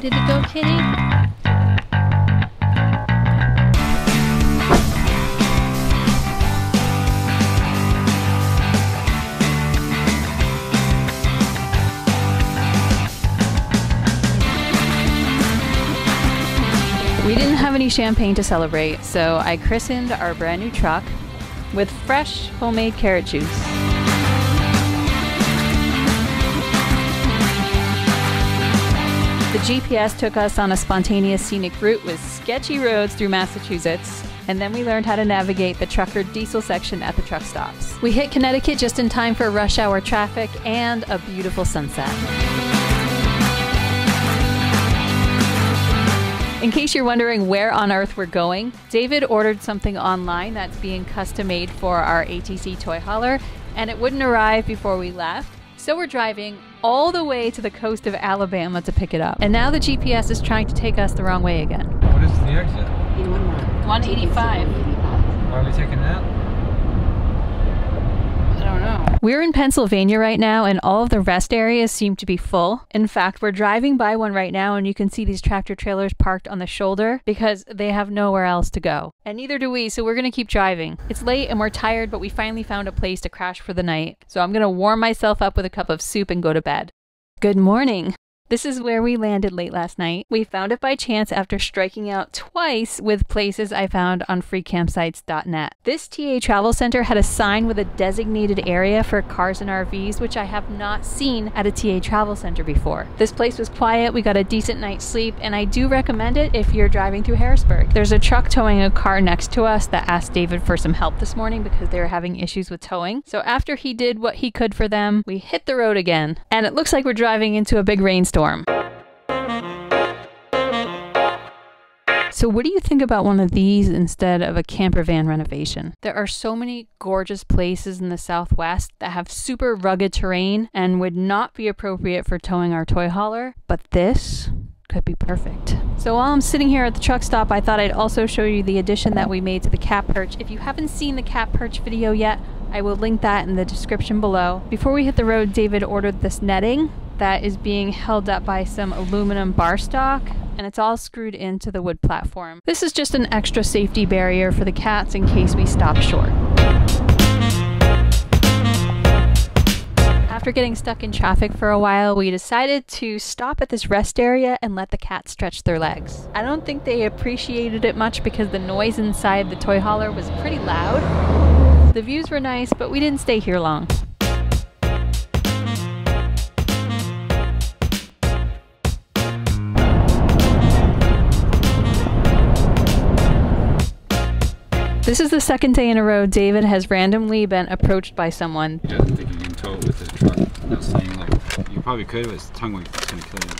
ready to go, kitty? We didn't have any champagne to celebrate, so I christened our brand new truck with fresh homemade carrot juice. The GPS took us on a spontaneous scenic route with sketchy roads through Massachusetts, and then we learned how to navigate the trucker diesel section at the truck stops. We hit Connecticut just in time for rush hour traffic and a beautiful sunset. In case you're wondering where on earth we're going, David ordered something online that's being custom made for our ATC toy hauler, and it wouldn't arrive before we left, so we're driving all the way to the coast of Alabama to pick it up. And now the GPS is trying to take us the wrong way again. What is the exit? 185. Why are we taking that? I don't know. We're in Pennsylvania right now, and all of the rest areas seem to be full. In fact, we're driving by one right now and you can see these tractor trailers parked on the shoulder because they have nowhere else to go. And neither do we, so we're gonna keep driving. It's late and we're tired, but we finally found a place to crash for the night. So I'm gonna warm myself up with a cup of soup and go to bed. Good morning. This is where we landed late last night. We found it by chance after striking out twice with places I found on freecampsites.net. This TA Travel Center had a sign with a designated area for cars and RVs, which I have not seen at a TA Travel Center before. This place was quiet, we got a decent night's sleep, and I do recommend it if you're driving through Harrisburg. There's a truck towing a car next to us that asked David for some help this morning because they were having issues with towing. So after he did what he could for them, we hit the road again. And it looks like we're driving into a big rainstorm. So what do you think about one of these instead of a camper van renovation? There are so many gorgeous places in the Southwest that have super rugged terrain and would not be appropriate for towing our toy hauler, but this could be perfect. So while I'm sitting here at the truck stop, I thought I'd also show you the addition that we made to the cat perch. If you haven't seen the cat perch video yet, I will link that in the description below. Before we hit the road, David ordered this netting that is being held up by some aluminum bar stock, and it's all screwed into the wood platform. This is just an extra safety barrier for the cats in case we stop short. After getting stuck in traffic for a while, we decided to stop at this rest area and let the cats stretch their legs. I don't think they appreciated it much because the noise inside the toy hauler was pretty loud. The views were nice, but we didn't stay here long. This is the second day in a row David has randomly been approached by someone. He doesn't think you can tow it with a truck. Not saying like you probably could, but his tongue was going to kill you.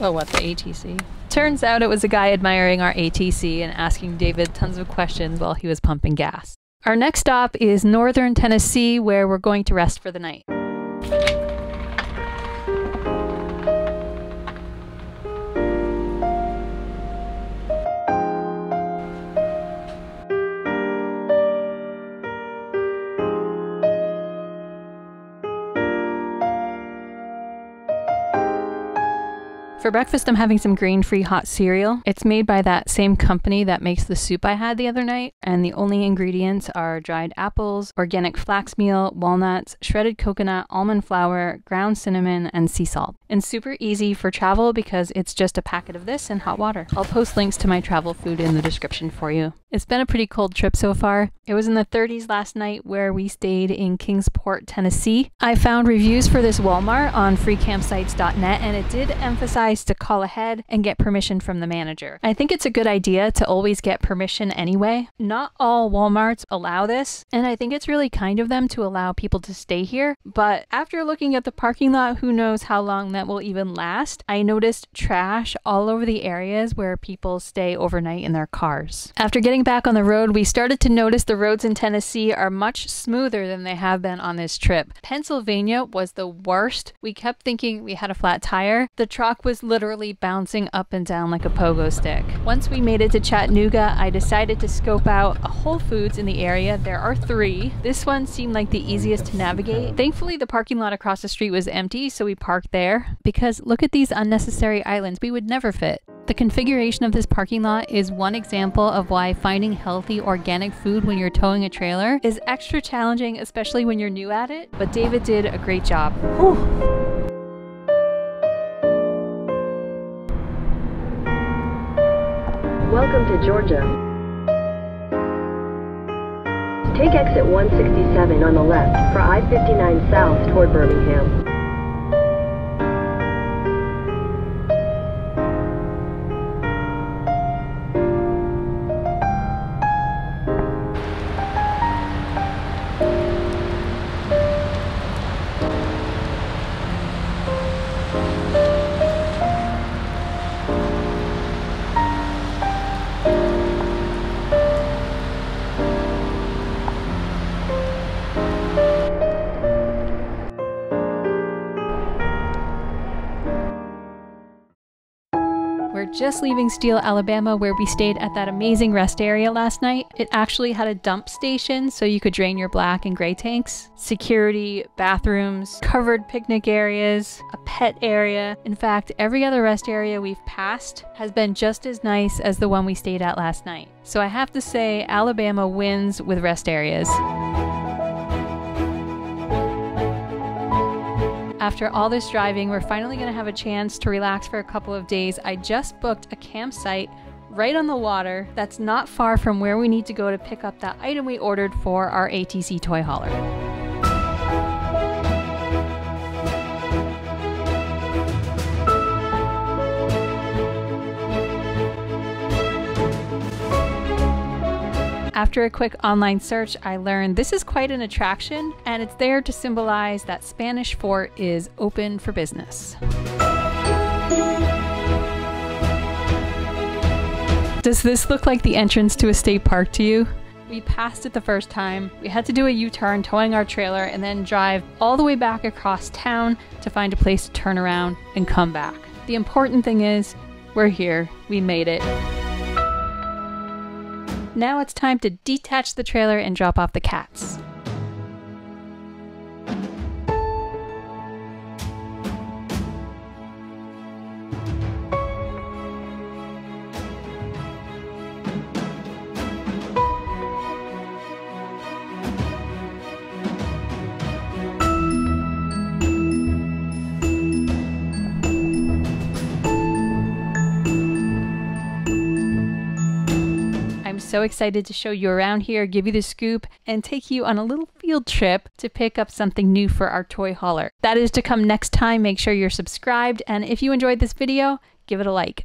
Oh, what, the ATC? Turns out it was a guy admiring our ATC and asking David tons of questions while he was pumping gas. Our next stop is northern Tennessee, where we're going to rest for the night. For breakfast, I'm having some grain-free hot cereal. It's made by that same company that makes the soup I had the other night, and the only ingredients are dried apples, organic flax meal, walnuts, shredded coconut, almond flour, ground cinnamon, and sea salt. And super easy for travel because it's just a packet of this and hot water. I'll post links to my travel food in the description for you. It's been a pretty cold trip so far. It was in the 30s last night where we stayed in Kingsport, Tennessee. I found reviews for this Walmart on freecampsites.net, and it did emphasize to call ahead and get permission from the manager. I think it's a good idea to always get permission anyway. Not all Walmarts allow this, and I think it's really kind of them to allow people to stay here, but after looking at the parking lot, who knows how long that will even last. I noticed trash all over the areas where people stay overnight in their cars. After getting back on the road, we started to notice the roads in Tennessee are much smoother than they have been on this trip. Pennsylvania was the worst. We kept thinking we had a flat tire. The truck was was literally bouncing up and down like a pogo stick. Once we made it to Chattanooga, I decided to scope out a Whole Foods in the area. There are three. This one seemed like the easiest to navigate. Thankfully, the parking lot across the street was empty, so we parked there. Because look at these unnecessary islands, we would never fit. The configuration of this parking lot is one example of why finding healthy organic food when you're towing a trailer is extra challenging, especially when you're new at it, but David did a great job. Whew. Welcome to Georgia. Take exit 167 on the left for I-59 south toward Birmingham. Just leaving Steele, Alabama, where we stayed at that amazing rest area last night. It actually had a dump station so you could drain your black and gray tanks, security, bathrooms, covered picnic areas, a pet area. In fact, every other rest area we've passed has been just as nice as the one we stayed at last night. So I have to say, Alabama wins with rest areas. After all this driving, we're finally going to have a chance to relax for a couple of days. I just booked a campsite right on the water that's not far from where we need to go to pick up that item we ordered for our ATC toy hauler. After a quick online search, I learned this is quite an attraction, and it's there to symbolize that Spanish Fort is open for business. Does this look like the entrance to a state park to you? We passed it the first time. We had to do a U-turn towing our trailer and then drive all the way back across town to find a place to turn around and come back. The important thing is, we're here. We made it. Now it's time to detach the trailer and drop off the cats. So excited to show you around here, give you the scoop, and take you on a little field trip to pick up something new for our toy hauler. That is to come next time. Make sure you're subscribed, and if you enjoyed this video, give it a like.